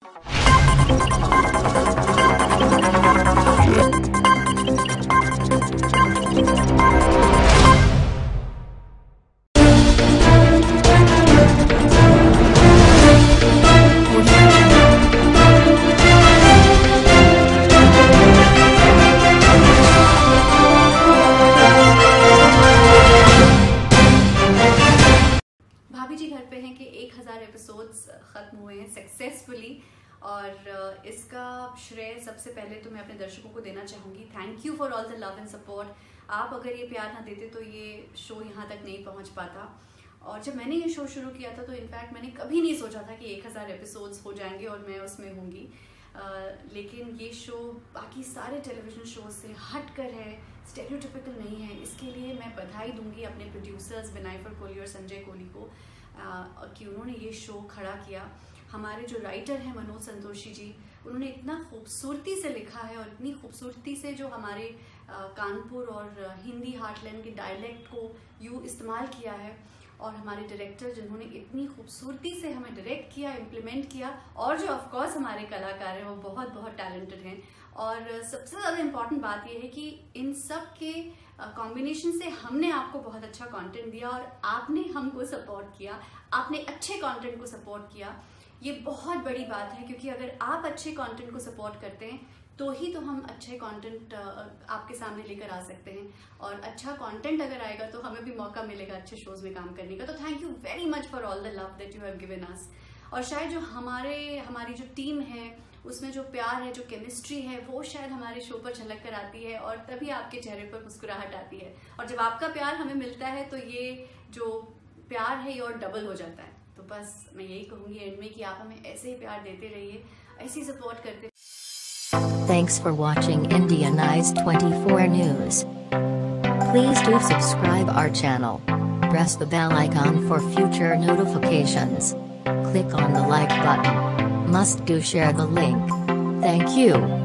खत्म हुए हैं सक्सेसफुली और इसका श्रेय सबसे पहले तो मैं अपने दर्शकों को देना चाहूँगी। Thank you for all the love and support. आप अगर ये प्यार ना देते तो ये शो यहाँ तक नहीं पहुँच पाता। और जब मैंने ये शो शुरू किया था तो इनफैक्ट मैंने कभी नहीं सोचा था कि 1000 एपिसोड्स हो जाएंगे और मैं उसमें होंगी, लेकिन ये शो बाकी सारे टेलीविज़न शोज से हट कर है, स्टेरियोटिपिकल नहीं है। इसके लिए मैं बधाई दूंगी अपने प्रोड्यूसर्स विनायफर कोलियर और संजय कोली को कि उन्होंने ये शो खड़ा किया। हमारे जो राइटर हैं मनोज संतोषी जी, उन्होंने इतना खूबसूरती से लिखा है और इतनी खूबसूरती से जो हमारे कानपुर और हिंदी हार्टलैंड के डायलैक्ट को इस्तेमाल किया है, और हमारे डायरेक्टर जिन्होंने इतनी खूबसूरती से हमें डायरेक्ट किया, इम्प्लीमेंट किया, और जो ऑफ कोर्स हमारे कलाकार हैं वो बहुत बहुत टैलेंटेड हैं। और सबसे ज़्यादा इम्पॉर्टेंट बात यह है कि इन सब के कॉम्बिनेशन से हमने आपको बहुत अच्छा कंटेंट दिया और आपने हमको सपोर्ट किया, आपने अच्छे कंटेंट को सपोर्ट किया। ये बहुत बड़ी बात है, क्योंकि अगर आप अच्छे कंटेंट को सपोर्ट करते हैं तो ही तो हम अच्छे कंटेंट आपके सामने लेकर आ सकते हैं, और अच्छा कंटेंट अगर आएगा तो हमें भी मौका मिलेगा अच्छे शोज़ में काम करने का। तो thank you very much for all the love that you have given us. और शायद जो हमारी जो टीम है उसमें जो प्यार है, जो केमिस्ट्री है, वो शायद हमारे शो पर झलक कर आती है और तभी आपके चेहरे पर मुस्कुराहट आती है। और जब आपका प्यार हमें मिलता है तो ये जो प्यार है ये और डबल हो जाता है। तो बस मैं यही कहूँगी एंड में कि आप हमें ऐसे ही प्यार देते रहिए, ऐसे ही सपोर्ट करते। Thanks for watching Indian Eyes 24 News. Please do subscribe our channel. Press the bell icon for future notifications. Click on the like button. Must do share the link. Thank you.